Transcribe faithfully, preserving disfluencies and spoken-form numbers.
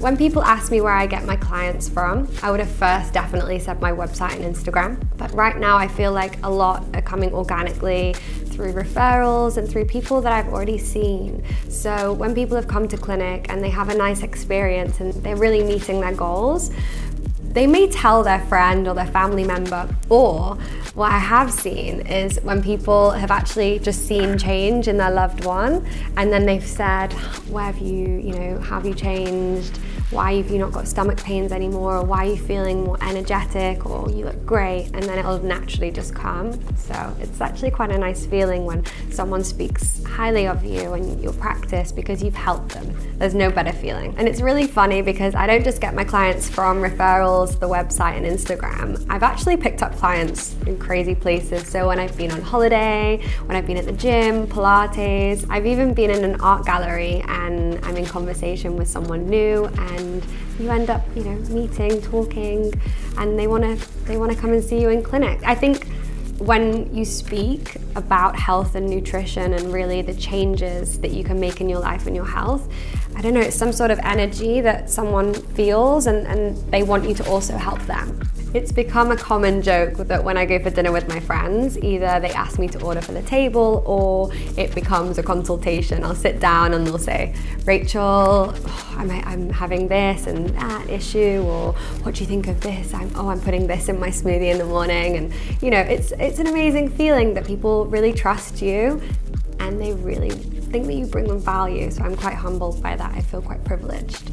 When people ask me where I get my clients from, I would have first definitely said my website and Instagram. But right now I feel like a lot are coming organically through referrals and through people that I've already seen. So when people have come to clinic and they have a nice experience and they're really meeting their goals, they may tell their friend or their family member, or what I have seen is when people have actually just seen change in their loved one, and then they've said, where have you, you know, have you changed? Why have you not got stomach pains anymore? Or why are you feeling more energetic? Or you look great, and then it'll naturally just come. So it's actually quite a nice feeling when someone speaks highly of you and your practice because you've helped them. There's no better feeling. And it's really funny because I don't just get my clients from referrals, the website and Instagram. I've actually picked up clients in crazy places. So when I've been on holiday, when I've been at the gym, Pilates, I've even been in an art gallery and I'm in conversation with someone new, and you end up, you know, meeting, talking, and they wanna they wanna come and see you in clinic. I think when you speak about health and nutrition and really the changes that you can make in your life and your health, I don't know, it's some sort of energy that someone feels, and, and they want you to also help them. It's become a common joke that when I go for dinner with my friends, either they ask me to order for the table or it becomes a consultation. I'll sit down and they'll say, Rachel, oh, I'm, I'm having this and that issue, or what do you think of this? I'm, oh, I'm putting this in my smoothie in the morning. And you know, it's, it's an amazing feeling that people really trust you and they really think that you bring them value. So I'm quite humbled by that. I feel quite privileged.